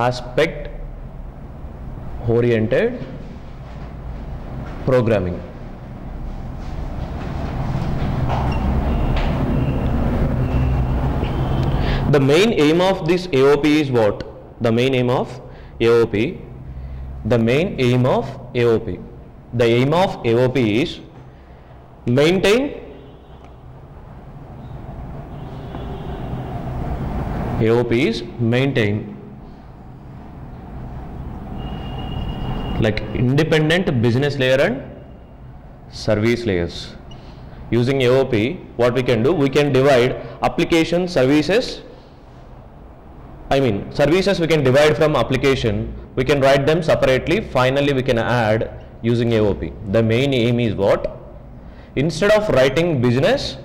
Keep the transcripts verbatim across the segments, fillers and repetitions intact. aspect oriented programming. The main aim of this A O P is what? The main aim of A O P. The main aim of A O P. The aim of A O P is maintain A O P is maintain like independent business layer and service layers. Using A O P, what we can do? We can divide application services. I mean, services we can divide from application. We can write them separately. Finally, we can add using A O P. The main aim is what? Instead of writing business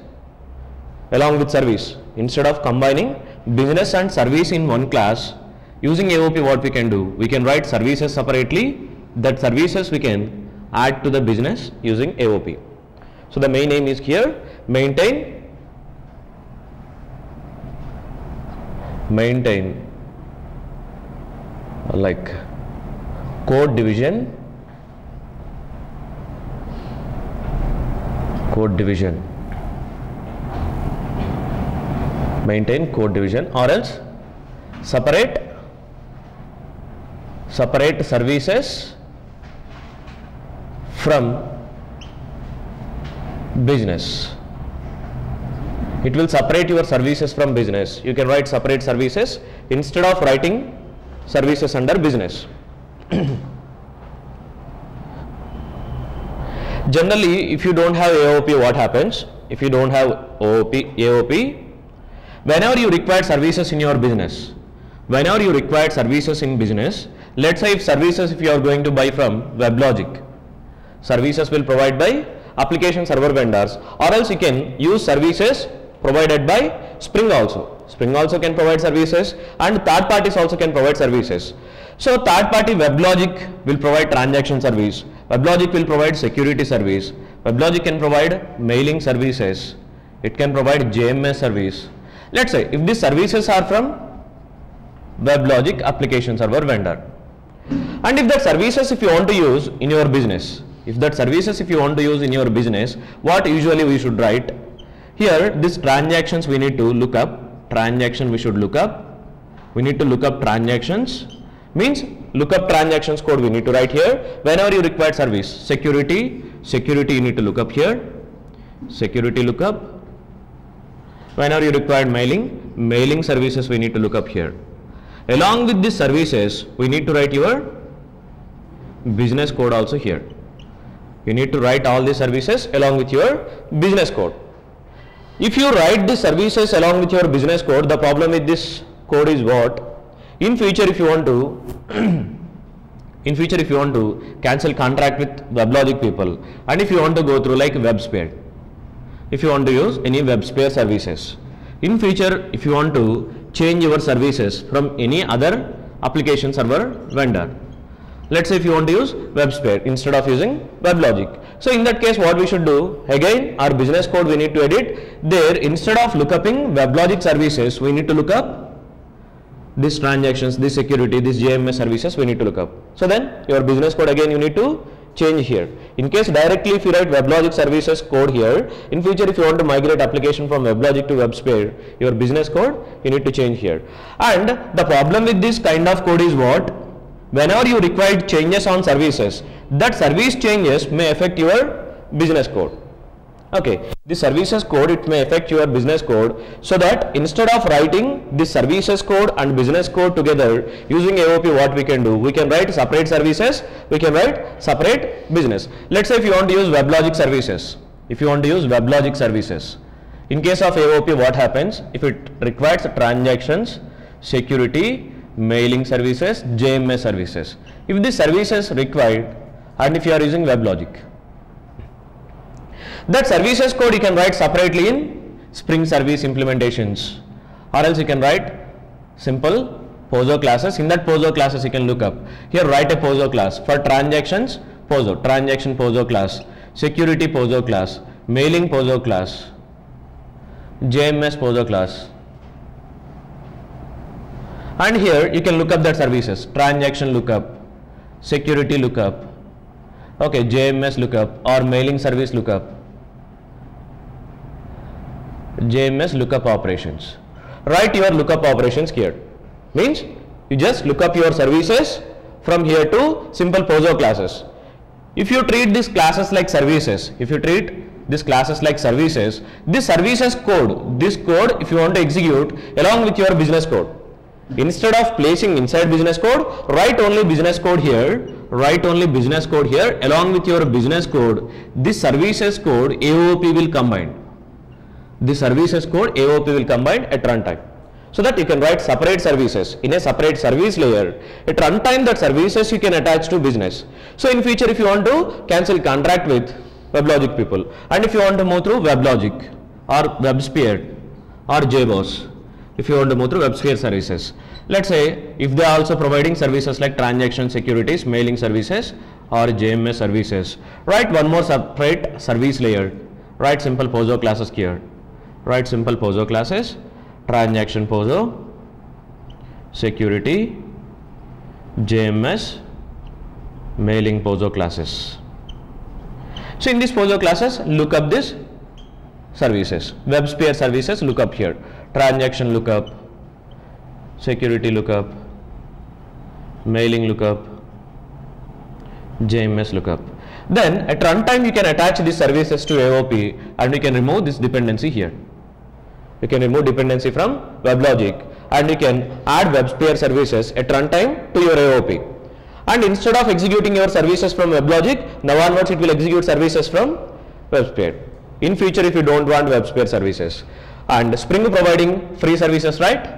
along with service, instead of combining business and service in one class, using A O P what we can do? We can write services separately, that services we can add to the business using A O P. So the main aim is here, maintain, maintain like code division, code division. Maintain code division, or else separate separate services from business. It will separate your services from business. You can write separate services instead of writing services under business. Generally, if you don't have A O P, what happens? If you don't have A O P, A O P, whenever you require services in your business, whenever you require services in business, let's say if services if you are going to buy from WebLogic, services will provide by application server vendors, or else you can use services provided by Spring also. Spring also can provide services, and third parties also can provide services. So third party WebLogic will provide transaction service, WebLogic will provide security service, WebLogic can provide mailing services, it can provide J M S service. Let's say if these services are from WebLogic application server vendor, and if that services if you want to use in your business, if that services if you want to use in your business, what usually we should write here? These transactions we need to look up. Transaction we should look up. We need to look up transactions, means look up transactions code we need to write here. Whenever you require service, security, security you need to look up here. Security lookup. Whenever you require mailing, mailing services we need to look up here. Along with these services, we need to write your business code also here. You need to write all these services along with your business code. If you write the services along with your business code, the problem with this code is what? In future, if you want to in future if you want to cancel contract with WebLogic people, and if you want to go through like WebSphere, if you want to use any WebSphere services, in future if you want to change your services from any other application server vendor, let's say if you want to use WebSphere instead of using WebLogic, so in that case what we should do? Again, our business code we need to edit there. Instead of lookuping WebLogic services, we need to look up these transactions, this security, this J M S services we need to look up. So then your business code again you need to change here. In case directly if you write WebLogic services code here, in future if you want to migrate application from WebLogic to WebSphere, your business code you need to change here. And the problem with this kind of code is what? Whenever you require changes on services, that service changes may affect your business code. Okay, the services code, it may affect your business code, so that instead of writing the services code and business code together using A O P, what we can do? We can write separate services, we can write separate business. Let's say if you want to use WebLogic services, if you want to use WebLogic services, in case of A O P, what happens? If it requires transactions, security, mailing services, J M S services, if the services required, and if you are using WebLogic, that services code you can write separately in Spring service implementations, or else you can write simple POJO classes. In that POJO classes you can look up here, write a POJO class for transactions, POJO transaction POJO class, security POJO class, mailing POJO class, J M S POJO class, And here you can look up that services, transaction lookup, security lookup, okay, J M S lookup or mailing service lookup, J M S lookup operations. Write your lookup operations here. Means you just look up your services from here to simple POJO classes. If you treat these classes like services, if you treat these classes like services, this services code, this code if you want to execute along with your business code, instead of placing inside business code, write only business code here, write only business code here along with your business code, this services code A O P will combine. The services code A O P will combine at runtime, so that you can write separate services in a separate service layer. At runtime, that services you can attach to business. So in future, if you want to cancel contract with WebLogic people, and if you want to move through WebLogic or WebSphere or JBoss, if you want to move through WebSphere services, let's say if they are also providing services like transaction securities, mailing services or J M S services, write one more separate service layer. Write simple POJO classes here. Write simple POJO classes, transaction POJO, security, J M S, mailing POJO classes. So in these POJO classes, look up this services, WebSphere services, look up here, transaction lookup, security lookup, mailing lookup, J M S lookup. Then at runtime you can attach these services to A O P and you can remove this dependency here. You can remove dependency from WebLogic and you can add WebSphere services at runtime to your A O P. And instead of executing your services from WebLogic, now onwards it will execute services from WebSphere. In future if you don't want WebSphere services. And Spring providing free services, right?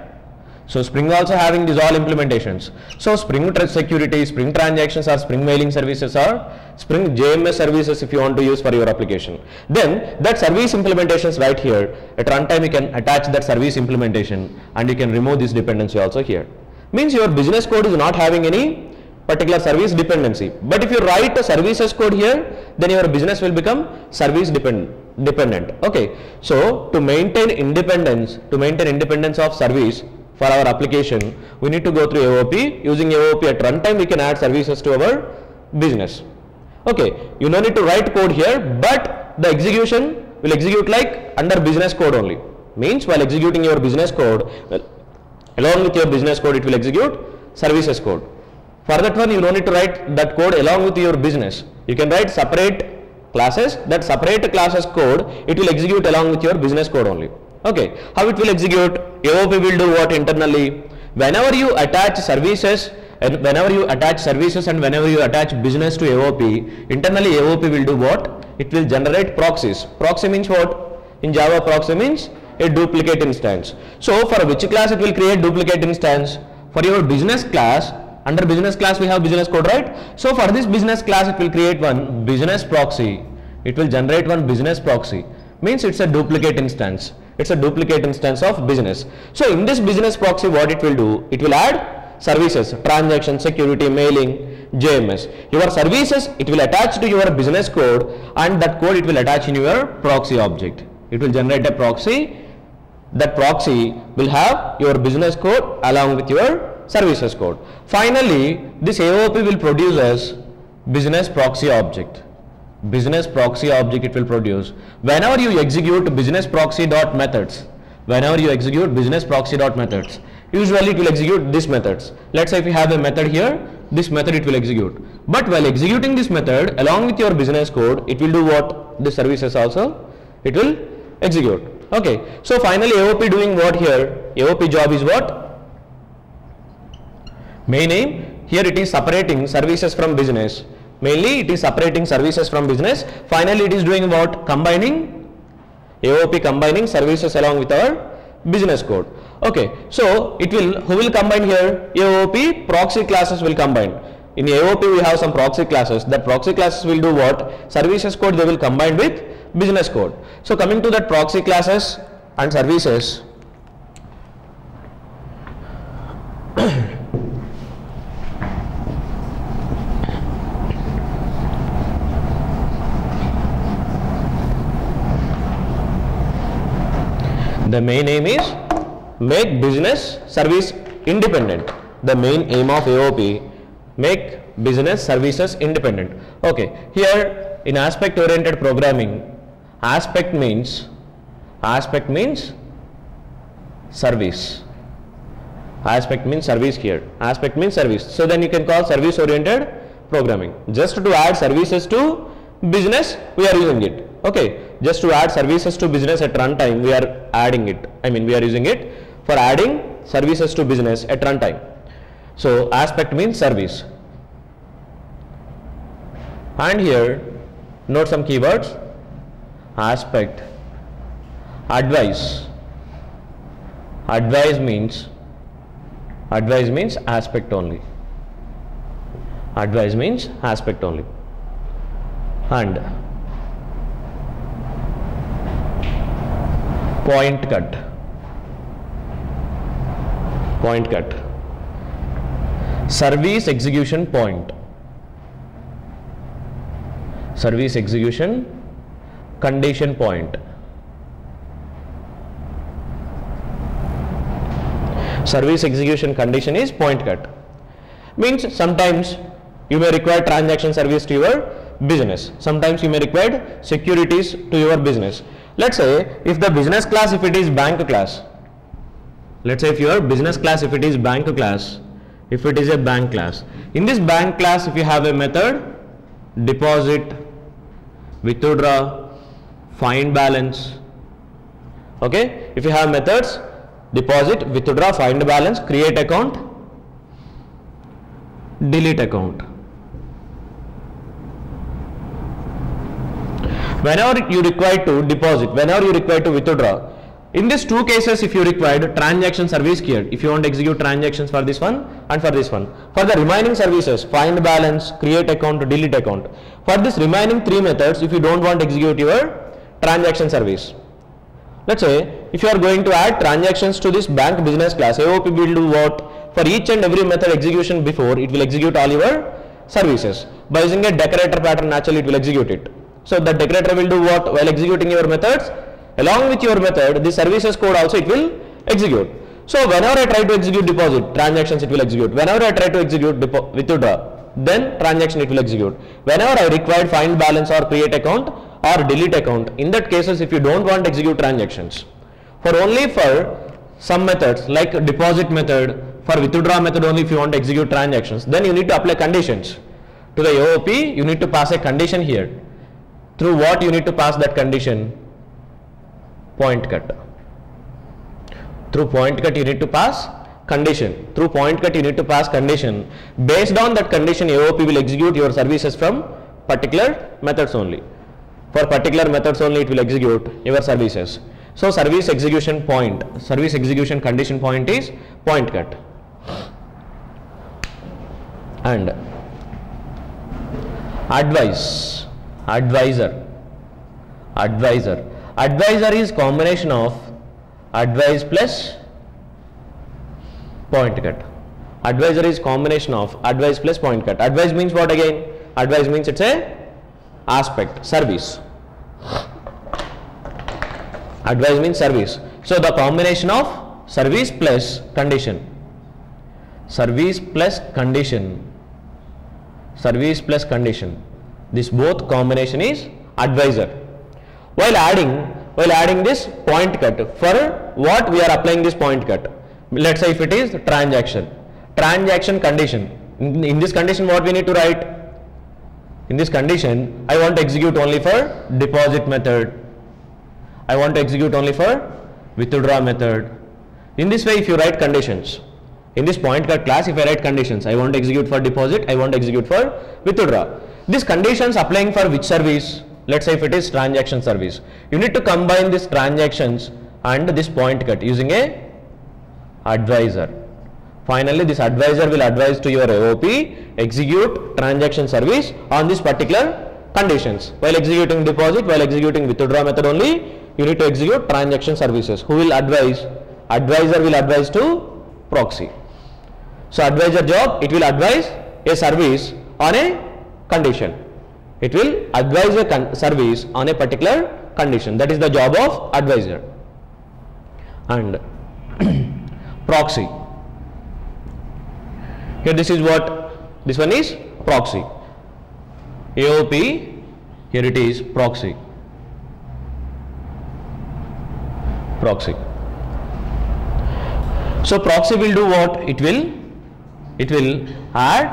So Spring also having these all implementations. So Spring security, Spring transactions or Spring mailing services or Spring J M S services if you want to use for your application. Then that service implementations right here. At runtime you can attach that service implementation and you can remove this dependency also here. Means your business code is not having any particular service dependency. But if you write a services code here, then your business will become service dependent. Dependent. Okay. So to maintain independence, to maintain independence of service, for our application, we need to go through A O P. Using A O P at runtime, we can add services to our business. Okay, you no need to write code here, but the execution will execute like under business code only. Means while executing your business code, well, along with your business code, it will execute services code. For that one, you no need to write that code along with your business. You can write separate classes. That separate classes code, it will execute along with your business code only. Okay, how it will execute? A O P will do what internally? Whenever you attach services and whenever you attach services and whenever you attach business to A O P, internally A O P will do what? It will generate proxies. Proxy means what? In Java, proxy means a duplicate instance. So for which class it will create duplicate instance? For your business class, under business class we have business code, right? So for this business class it will create one business proxy. It will generate one business proxy. Means it's a duplicate instance. It's a duplicate instance of business. So in this business proxy, what it will do? It will add services, transaction, security, mailing, J M S. Your services, it will attach to your business code and that code it will attach in your proxy object. It will generate a proxy. That proxy will have your business code along with your services code. Finally, this A O P will produce as business proxy object. Business proxy object it will produce. Whenever you execute business proxy dot methods, whenever you execute business proxy dot methods, usually it will execute these methods. Let's say if you have a method here, this method it will execute. But while executing this method along with your business code, it will do what? The services also it will execute. Okay. So finally A O P doing what here? A O P job is what? Main aim here it is separating services from business. Mainly it is separating services from business. Finally it is doing what? Combining A O P, combining services along with our business code. Okay, so it will, who will combine here? A O P proxy classes will combine. In A O P we have some proxy classes. That proxy classes will do what? Services code they will combine with business code. So coming to that proxy classes and services. The main aim is make business service independent. The main aim of A O P, make business services independent. Okay, here in aspect oriented programming, aspect means aspect means service. Aspect means service here. Aspect means service. So then you can call service oriented programming. Just to add services to business, we are using it. Okay, just to add services to business at runtime, we are adding it. I mean, we are using it for adding services to business at runtime. So aspect means service. And here, note some keywords: aspect, advice. Advice means advice means aspect only. Advice means aspect only. And point cut. Point cut. Service execution point. Service execution condition point. Service execution condition is point cut. Means sometimes you may require transaction service to your business. Sometimes you may require securities to your business. Let's say if the business class, if it is bank class, let's say if your business class, if it is bank class, if it is a bank class, in this bank class, if you have a method deposit, withdraw, find balance. Okay, if you have methods deposit, withdraw, find balance, create account, delete account. Whenever you require to deposit, whenever you require to withdraw, in these two cases, if you required transaction service here, if you want to execute transactions for this one and for this one, for the remaining services, find balance, create account, delete account, for this remaining three methods, if you don't want to execute your transaction service, let's say if you are going to add transactions to this bank business class, A O P will do what? For each and every method execution before, it will execute all your services. By using a decorator pattern, naturally it will execute it. So the decorator will do what? While executing your methods, along with your method, the services code also it will execute. So whenever I try to execute deposit, transactions it will execute. Whenever I try to execute withdraw, then transaction it will execute. Whenever I require find balance or create account or delete account, in that cases if you don't want to execute transactions, for only for some methods like deposit method, for withdraw method only if you want to execute transactions, then you need to apply conditions. To the A O P, you need to pass a condition here. Through what you need to pass that condition? Point cut. Through point cut you need to pass condition. Through point cut you need to pass condition. Based on that condition, A O P will execute your services from particular methods only. For particular methods only it will execute your services. So service execution point, service execution condition point is point cut. And advice, advisor, advisor. Advisor is combination of advice plus point cut. Advisor is combination of advice plus point cut. Advice means what again? Advice means it's a aspect, service. Advice means service. So the combination of service plus condition. Service plus condition. Service plus condition. This both combination is advisor. While adding, while adding this point cut, for what we are applying this point cut? Let's say if it is transaction, transaction condition. In, in this condition, what we need to write? In this condition, I want to execute only for deposit method. I want to execute only for withdraw method. In this way, if you write conditions, in this point cut class, if I write conditions, I want to execute for deposit, I want to execute for withdraw. These conditions applying for which service? Let's say if it is transaction service, you need to combine this transactions and this point cut using a advisor. Finally, this advisor will advise to your A O P, execute transaction service on this particular conditions. While executing deposit, while executing withdraw method only, you need to execute transaction services. Who will advise? Advisor will advise to proxy. So advisor job, it will advise a service on a condition. It will advise a service on a particular condition. That is the job of advisor. And proxy. Here this is what? This one is proxy. A O P, here it is proxy. Proxy. So proxy will do what? It will, it will add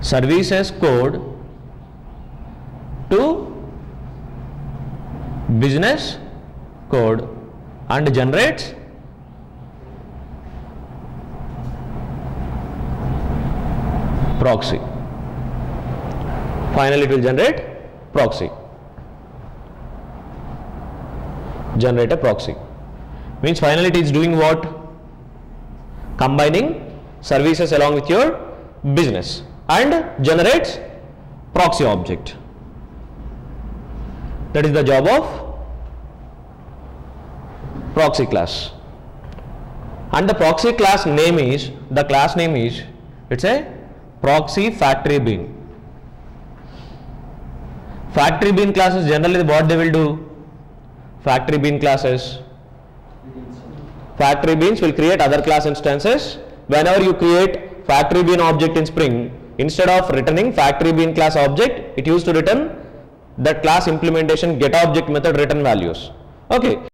services code to business code and generates proxy. Finally, it will generate proxy. Generate a proxy. Means finally it is doing what? Combining services along with your business and generates proxy object. That is the job of proxy class, and the proxy class name is, the class name is, it's a proxy factory bean. Factory bean classes generally what they will do? Factory bean classes, factory beans will create other class instances. Whenever you create factory bean object in Spring, instead of returning factory bean class object, it used to return that class implementation getObject method return values. Okay,